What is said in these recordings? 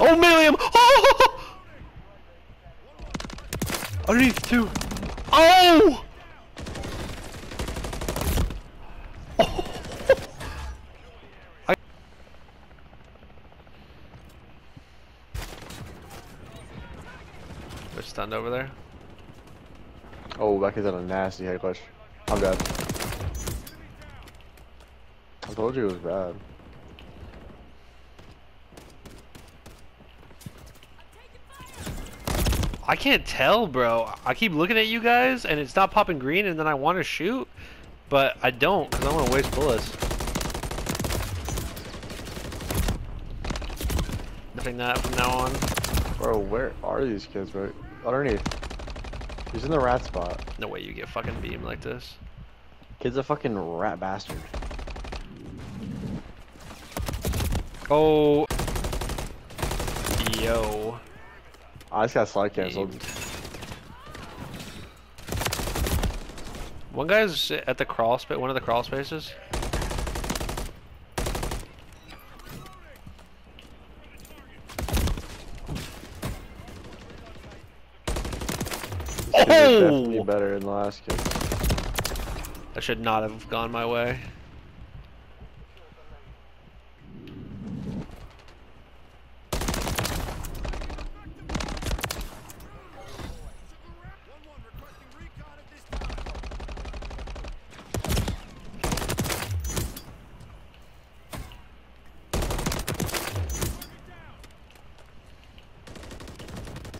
Oh, William! Oh! Arif too. Oh! Oh! There's stunned over there. Oh, that kid's had a nasty head clutch. I'm dead. I told you it was bad. I can't tell, bro. I keep looking at you guys, and it's not popping green, and then I want to shoot, but I don't, because I want to waste bullets. Nothing that from now on. Bro, where are these kids, bro? Underneath. He's in the rat spot. No way you get fucking beamed like this. Kid's a fucking rat bastard. Oh. Yo. I just got slide canceled. One guy's at the crawl space, one of the crawl spaces. This is definitely better than the last kick. That should not have gone my way.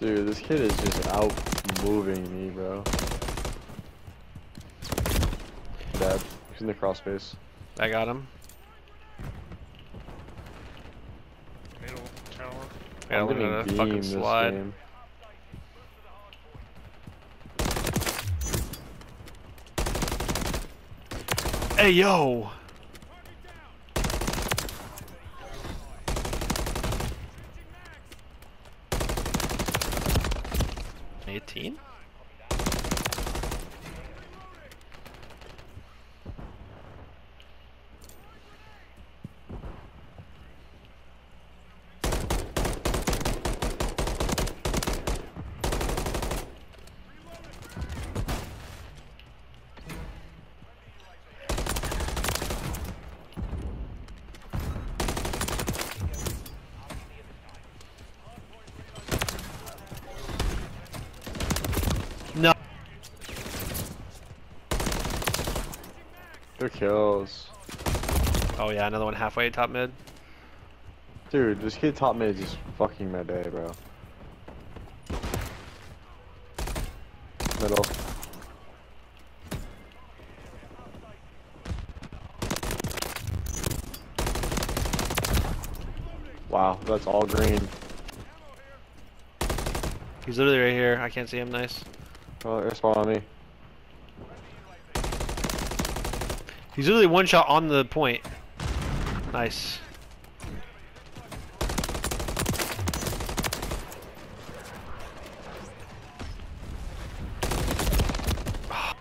Dude, this kid is just out moving me, bro. Dad, he's in the cross space. I got him. Middle tower. Yeah, I'm gonna fucking slide. Game. Hey, yo! They're kills. Oh yeah, another one halfway top mid. Dude, this kid top mid is just fucking my day, bro. Middle. Wow, that's all green. He's literally right here. I can't see him. Nice. Oh, they're spawning me. He's literally one shot on the point. Nice. I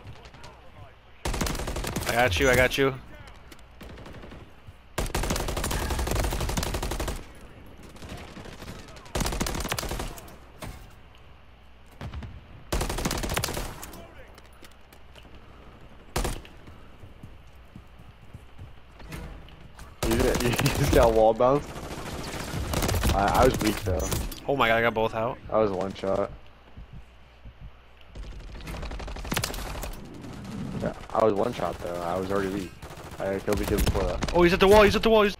got you, I got you. You just got wall bounced. I was weak though. Oh my god, I got both out. I was one shot. Yeah, I was one shot though. I was already weak. I killed the kid before that. Oh, he's at the wall. He's at the wall. He's.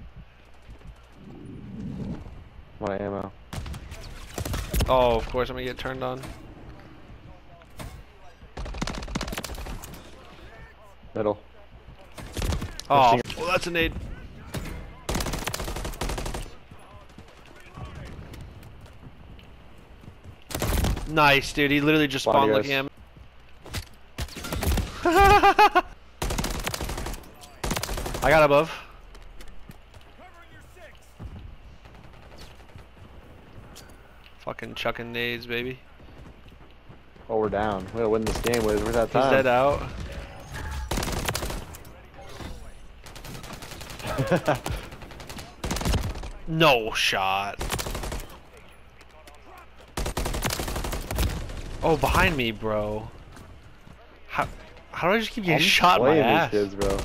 My ammo. Oh, of course I'm gonna get turned on. Middle. Oh, well, that's a nade. Nice, dude. He literally just spawned looking at me. I got above. Fucking chucking nades, baby. Oh, we're down. We're gonna win this game. We're that time. He's dead out. No shot. Oh, behind me, bro. How do I just keep getting shot in my ass? Kids, bro.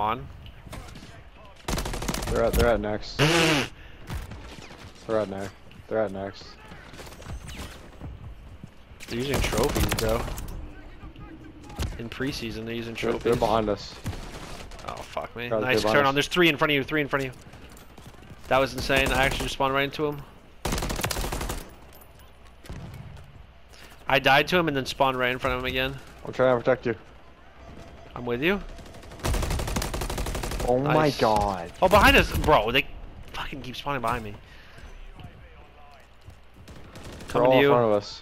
On. They're out next. They're out next. They're using trophies, bro. In preseason, they're using trophies. They're behind us. Oh, fuck me. God, nice turn on. There's three in front of you. That was insane. I actually just spawned right into him. I died to him and then spawned right in front of him again. I'm trying to protect you. I'm with you. Oh nice. My god. Oh, behind us, bro. They fucking keep spawning behind me. Coming to you. In front of us.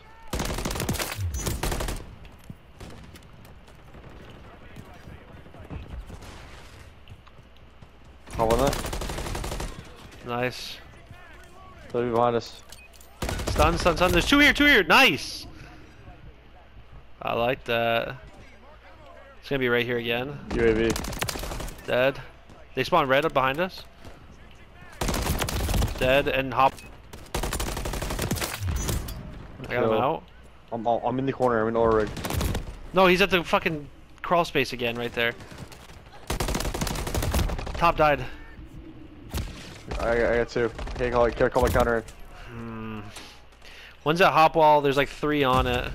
How was that? Nice. They'll be behind us. Stun. There's two here. Nice. I like that. It's gonna be right here again. UAV. Dead. They spawn red up behind us. Dead and hop. I got him out. I'm in the corner. I'm in oil rig. No, he's at the fucking crawl space again, right there. Top died. I got two. Can't call my counter. One's at hop wall. There's like three on it.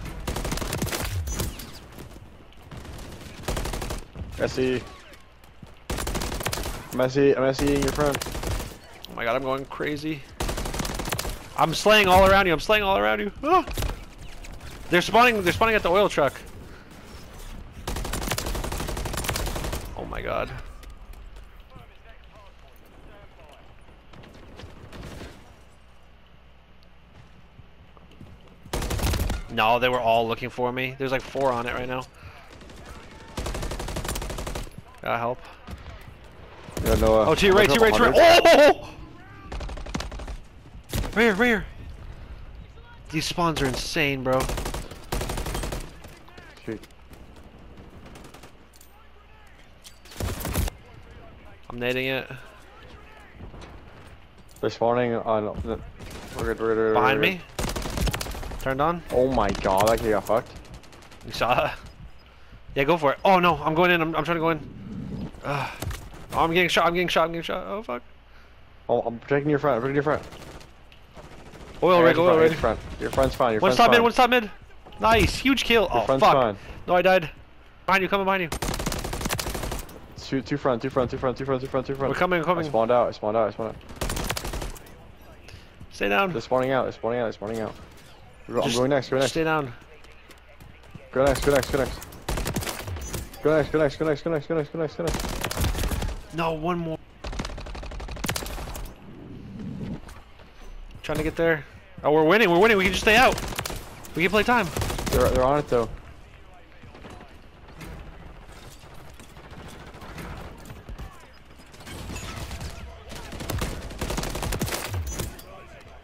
I see. I'm SE in your front. Oh my god, I'm going crazy. I'm slaying all around you. Ah! They're spawning at the oil truck. Oh my god. No, they were all looking for me. There's like four on it right now. Gotta help. Yeah, Noah. Oh, to your right. Oh! Right here. These spawns are insane, bro. Shoot. I'm nading it. They're spawning on... We're good. Behind me? Turned on? Oh my god, I actually got fucked. You saw that? Yeah, go for it. Oh no, I'm going in. I'm trying to go in. Oh, I'm getting shot. Oh, fuck. Oh, I'm protecting your front. Oil rig. Your front's fine. One's top mid. Nice. Huge kill. Oh, fuck. Fine. No, I died. Coming behind you. Two front. We're coming. I spawned out. Stay down. They're spawning out. I'm going next. Stay down. Go next. No, one more. Trying to get there. Oh, we're winning. We can just stay out. We can play time. They're on it though.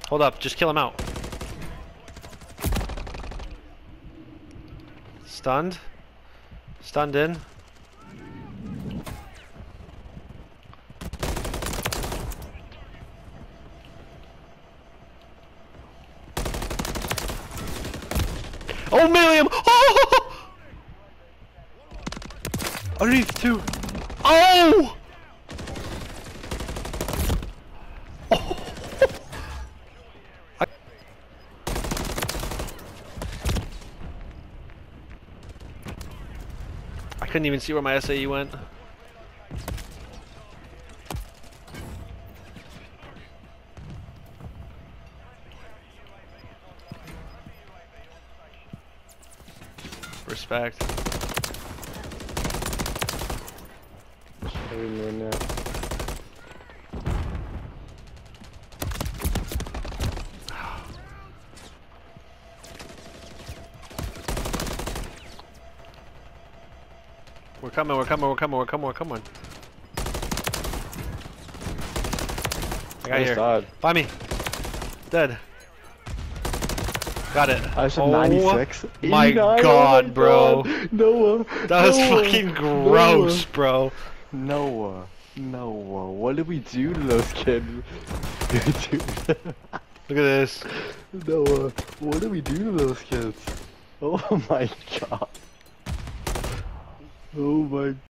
Hold up, just kill him out. Stunned in. Oh, William! Oh! Underneath two. Oh! Oh! I couldn't even see where my SAE went. Respect. We're coming. I got here. Find me. Dead. Got it. I said 96. My god, bro. Noah. That was fucking gross, bro. Noah. Noah. What did we do to those kids? Look at this. Noah. What did we do to those kids? Oh my god. Oh my god.